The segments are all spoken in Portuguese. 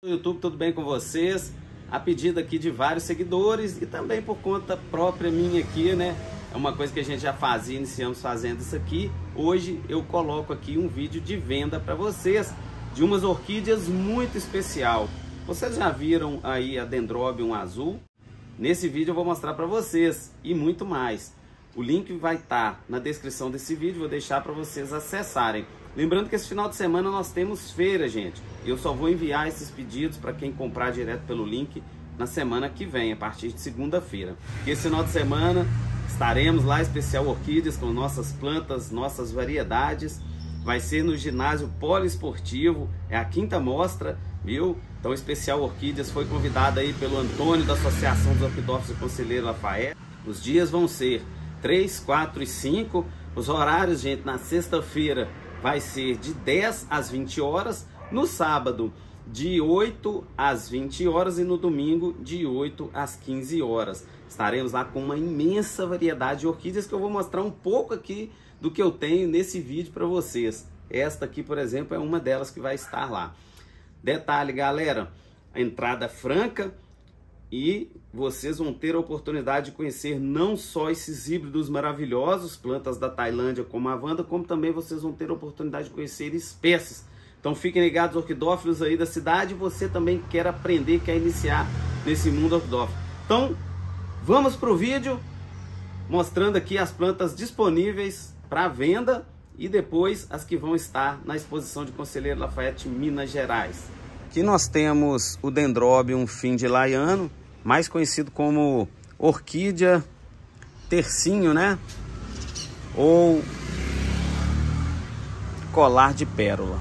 YouTube, tudo bem com vocês? A pedido aqui de vários seguidores e também por conta própria minha aqui, né? É uma coisa que a gente já fazia, iniciamos fazendo isso aqui. Hoje eu coloco aqui um vídeo de venda para vocês de umas orquídeas muito especial. Vocês já viram aí a Dendrobium azul? Nesse vídeo eu vou mostrar para vocês e muito mais. O link vai estar na descrição desse vídeo, vou deixar para vocês acessarem. Lembrando que esse final de semana nós temos feira, gente. Eu só vou enviar esses pedidos para quem comprar direto pelo link na semana que vem, a partir de segunda-feira. Esse final de semana estaremos lá, Especial Orquídeas, com nossas plantas, nossas variedades. Vai ser no ginásio poliesportivo, é a quinta mostra, viu? Então, Especial Orquídeas foi convidada aí pelo Antônio, da Associação dos Orquidófilos do Conselheiro Lafaiete. Os dias vão ser 3, 4 e 5. Os horários, gente, na sexta-feira vai ser de 10 às 20 horas, no sábado de 8 às 20 horas e no domingo de 8 às 15 horas. Estaremos lá com uma imensa variedade de orquídeas que eu vou mostrar um pouco aqui do que eu tenho nesse vídeo para vocês. Esta aqui, por exemplo, é uma delas que vai estar lá. Detalhe, galera, a entrada franca e vocês vão ter a oportunidade de conhecer não só esses híbridos maravilhosos, plantas da Tailândia como a Wanda, como também vocês vão ter a oportunidade de conhecer espécies. Então fiquem ligados, orquidófilos aí da cidade, você também quer aprender, quer iniciar nesse mundo orquidófilo. Então vamos para o vídeo mostrando aqui as plantas disponíveis para venda e depois as que vão estar na exposição de Conselheiro Lafaiete, Minas Gerais. Aqui nós temos o Dendrobium findlayanum, mais conhecido como orquídea tercinho, né? Ou colar de pérola.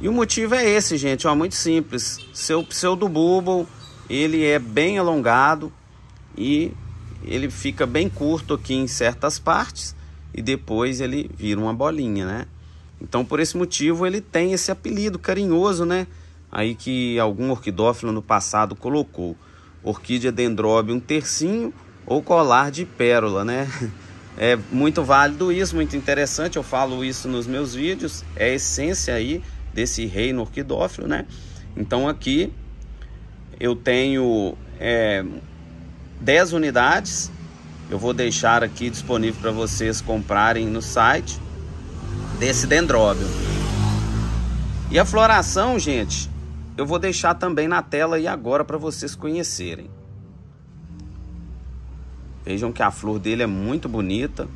E o motivo é esse, gente, ó, muito simples. Seu pseudobulbo, ele é bem alongado e ele fica bem curto aqui em certas partes e depois ele vira uma bolinha, né? Então, por esse motivo, ele tem esse apelido carinhoso, né? Aí que algum orquidófilo no passado colocou. Orquídea Dendrobium tercinho ou colar de pérola, né? É muito válido isso, muito interessante. Eu falo isso nos meus vídeos. É a essência aí desse reino orquidófilo, né? Então aqui eu tenho 10 unidades. Eu vou deixar aqui disponível para vocês comprarem no site desse Dendrobium. E a floração, gente, eu vou deixar também na tela e agora para vocês conhecerem. Vejam que a flor dele é muito bonita.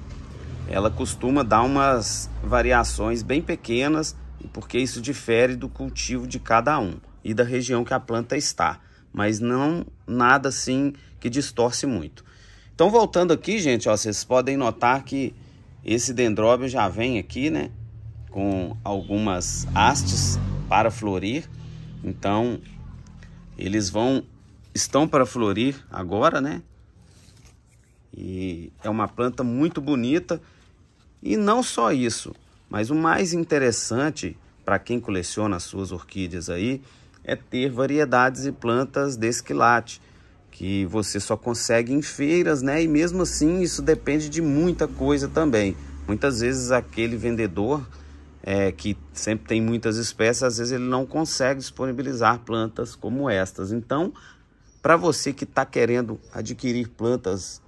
Ela costuma dar umas variações bem pequenas, porque isso difere do cultivo de cada um e da região que a planta está. Mas não nada assim que distorce muito. Então voltando aqui, gente, ó, vocês podem notar que esse Dendrobium já vem aqui, né? Com algumas hastes para florir. Então, eles estão para florir agora, né? E é uma planta muito bonita. E não só isso, mas o mais interessante para quem coleciona as suas orquídeas aí é ter variedades e plantas desse quilate, que você só consegue em feiras, né? E mesmo assim isso depende de muita coisa também. Muitas vezes aquele vendedor que sempre tem muitas espécies, às vezes ele não consegue disponibilizar plantas como estas. Então, para você que está querendo adquirir plantas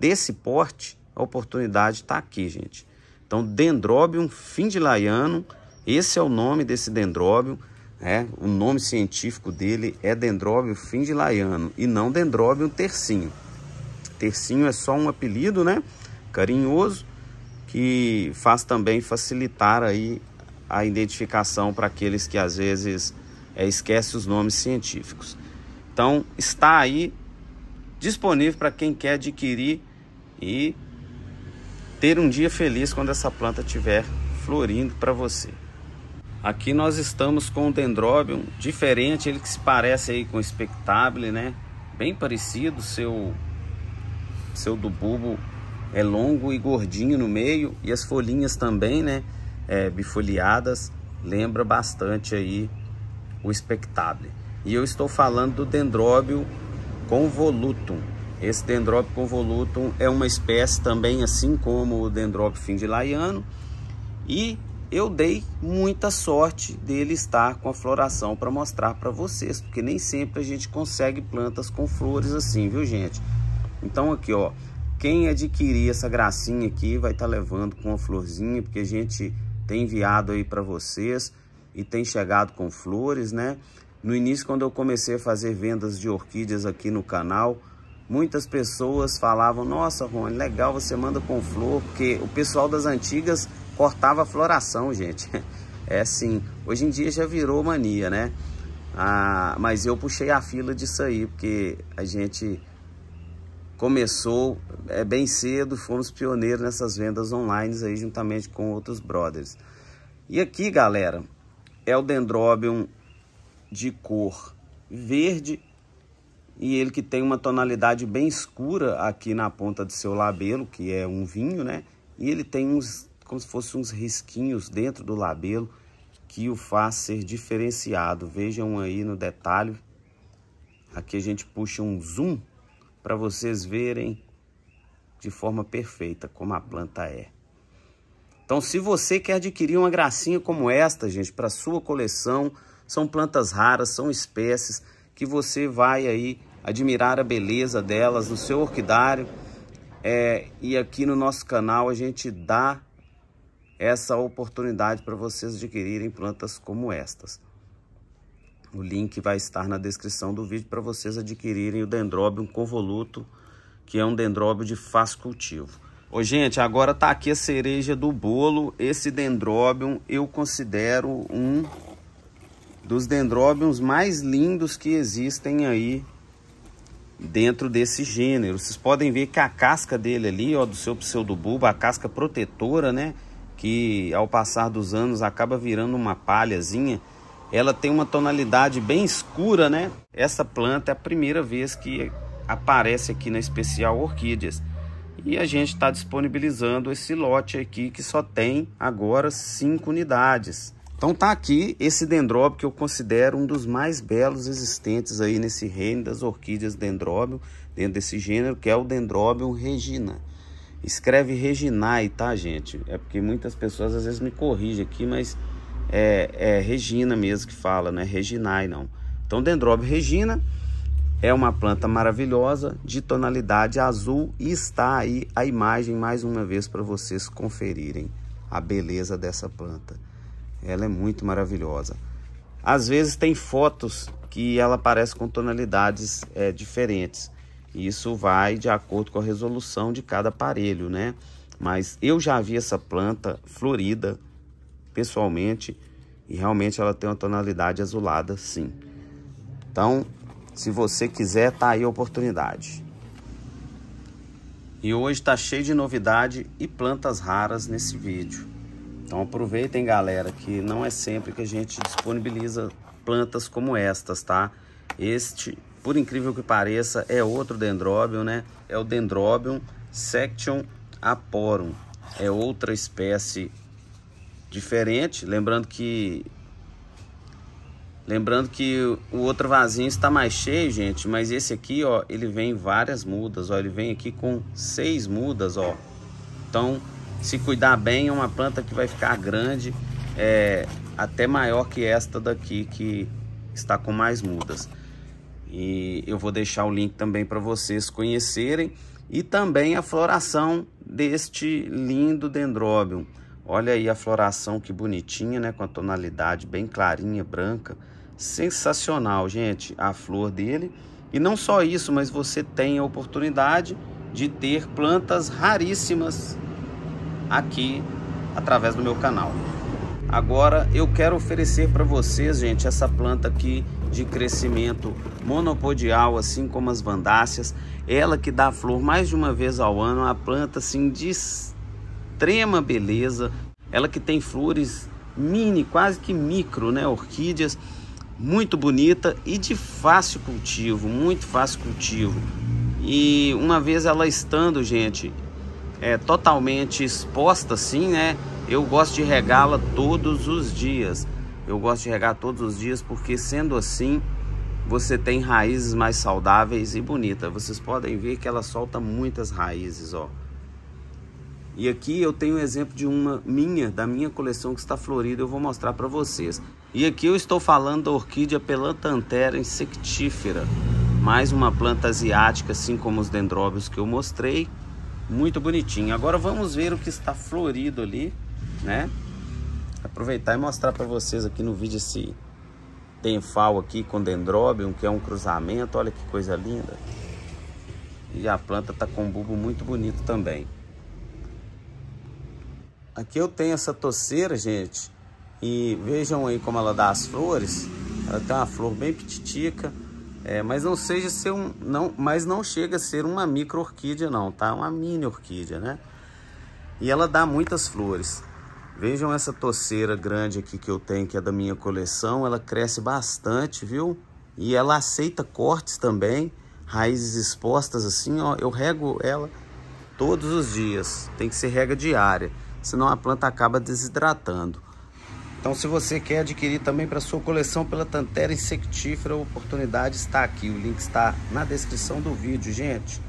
desse porte, a oportunidade está aqui, gente. Então, Dendrobium findlayanum, esse é o nome desse Dendrobium, né? O nome científico dele é Dendrobium findlayanum e não Dendrobium tercinho. Tercinho é só um apelido, né? Carinhoso, que faz também facilitar aí a identificação para aqueles que às vezes esquecem os nomes científicos. Então está aí disponível para quem quer adquirir e ter um dia feliz quando essa planta estiver florindo para você. Aqui nós estamos com o Dendrobium diferente, ele que se parece aí com o Spectabile, né? Bem parecido, seu do bulbo é longo e gordinho no meio e as folhinhas também, né? Bifoliadas, lembra bastante aí o Spectabile. E eu estou falando do Dendrobium convolutum. Esse Dendrobium convolutum é uma espécie também assim como o Dendrobium findlayanum e eu dei muita sorte dele estar com a floração para mostrar para vocês, porque nem sempre a gente consegue plantas com flores assim, viu, gente? Então aqui, ó, quem adquirir essa gracinha aqui vai estar levando com a florzinha, porque a gente tem enviado aí para vocês e tem chegado com flores, né? No início, quando eu comecei a fazer vendas de orquídeas aqui no canal, muitas pessoas falavam: nossa, Rony, legal, você manda com flor, porque o pessoal das antigas cortava a floração, gente. É assim, hoje em dia já virou mania, né? Ah, mas eu puxei a fila disso aí, porque a gente começou bem cedo, fomos pioneiros nessas vendas online aí, juntamente com outros brothers. E aqui, galera, é o Dendrobium de cor verde, e ele que tem uma tonalidade bem escura aqui na ponta do seu labelo, que é um vinho, né? E ele tem uns, como se fossem uns risquinhos dentro do labelo, que o faz ser diferenciado. Vejam aí no detalhe. Aqui a gente puxa um zoom para vocês verem de forma perfeita como a planta é. Então, se você quer adquirir uma gracinha como esta, gente, para sua coleção, são plantas raras, são espécies que você vai aí admirar a beleza delas no seu orquidário. E aqui no nosso canal a gente dá essa oportunidade para vocês adquirirem plantas como estas. O link vai estar na descrição do vídeo para vocês adquirirem o Dendrobium convolutum, que é um dendróbio de fácil cultivo. Ô, gente, agora tá aqui a cereja do bolo. Esse Dendrobium eu considero um dos dendróbiums mais lindos que existem aí dentro desse gênero. Vocês podem ver que a casca dele ali, ó, do seu pseudobulbo, a casca protetora, né, que ao passar dos anos acaba virando uma palhazinha, ela tem uma tonalidade bem escura, né? Essa planta é a primeira vez que aparece aqui na Especial Orquídeas. E a gente está disponibilizando esse lote aqui, que só tem agora 5 unidades. Então tá aqui esse Dendrobium que eu considero um dos mais belos existentes aí nesse reino das orquídeas Dendrobium, dentro desse gênero, que é o Dendrobium reginae. Escreve reginae, tá, gente? É porque muitas pessoas às vezes me corrigem aqui, mas é regina mesmo que fala, não é reginae não. Então Dendrobium reginae é uma planta maravilhosa, de tonalidade azul, e está aí a imagem mais uma vez para vocês conferirem a beleza dessa planta. Ela é muito maravilhosa. Às vezes tem fotos que ela aparece com tonalidades diferentes. Isso vai de acordo com a resolução de cada aparelho, né? Mas eu já vi essa planta florida pessoalmente e realmente ela tem uma tonalidade azulada, sim. Então, se você quiser, tá aí a oportunidade. E hoje tá cheio de novidade e plantas raras nesse vídeo. Então aproveitem, galera, que não é sempre que a gente disponibiliza plantas como estas, tá? Este, por incrível que pareça, é outro Dendrobium, né? É o Dendrobium section aporum. É outra espécie diferente. Lembrando que o outro vasinho está mais cheio, gente. Mas esse aqui, ó, ele vem em várias mudas, ó. Ele vem aqui com 6 mudas, ó. Então, se cuidar bem, é uma planta que vai ficar grande, até maior que esta daqui, que está com mais mudas. E eu vou deixar o link também para vocês conhecerem. E também a floração deste lindo Dendrobium. Olha aí a floração, que bonitinha, né? Com a tonalidade bem clarinha, branca. Sensacional, gente, a flor dele. E não só isso, mas você tem a oportunidade de ter plantas raríssimas aqui através do meu canal. Agora eu quero oferecer para vocês, gente, essa planta aqui de crescimento monopodial, assim como as vandáceas. Ela que dá flor mais de uma vez ao ano, uma planta assim de extrema beleza. Ela que tem flores mini, quase que micro, né, orquídeas, muito bonita e de fácil cultivo, muito fácil cultivo. E uma vez ela estando, gente, totalmente exposta assim, né? Eu gosto de regá-la todos os dias. Eu gosto de regar todos os dias porque, sendo assim, você tem raízes mais saudáveis e bonitas. Vocês podem ver que ela solta muitas raízes, ó. E aqui eu tenho um exemplo de uma da minha coleção que está florida, eu vou mostrar para vocês. E aqui eu estou falando da orquídea Pelatantheria insectifera, mais uma planta asiática, assim como os dendróbios que eu mostrei, muito bonitinho. Agora vamos ver o que está florido ali, né? Aproveitar e mostrar para vocês aqui no vídeo esse denfal aqui com dendrobium, que é um cruzamento, olha que coisa linda. E a planta está com um bulbo muito bonito também. Aqui eu tenho essa toceira, gente, e vejam aí como ela dá as flores. Ela tem uma flor bem pititica, mas não seja ser um, não chega a ser uma micro orquídea não, tá? Uma mini orquídea, né? E ela dá muitas flores. Vejam essa toceira grande aqui que eu tenho, que é da minha coleção. Ela cresce bastante, viu? E ela aceita cortes também, raízes expostas assim, ó. Eu rego ela todos os dias. Tem que ser rega diária, senão a planta acaba desidratando. Então, se você quer adquirir também para sua coleção Pelatantheria insectifera, a oportunidade está aqui. O link está na descrição do vídeo, gente.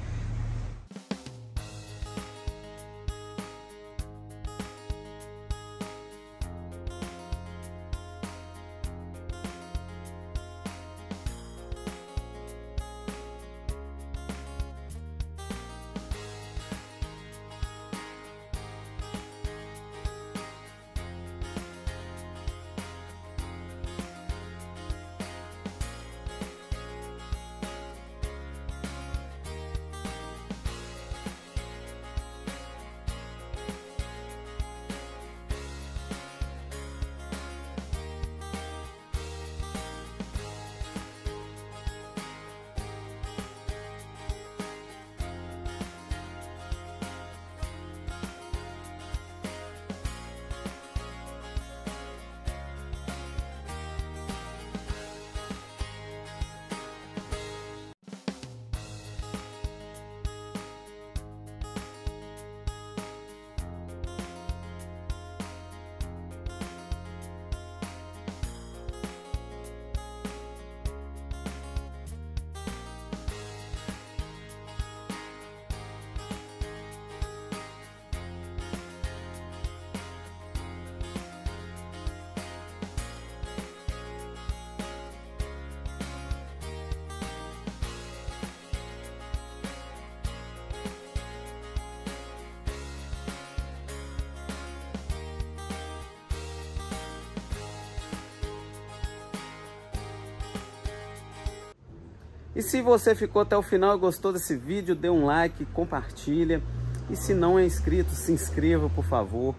E se você ficou até o final e gostou desse vídeo, dê um like, compartilha. E se não é inscrito, se inscreva, por favor,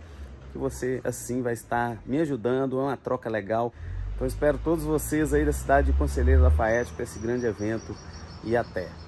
que você assim vai estar me ajudando, é uma troca legal. Então espero todos vocês aí da cidade de Conselheiro Lafaiete para esse grande evento e até!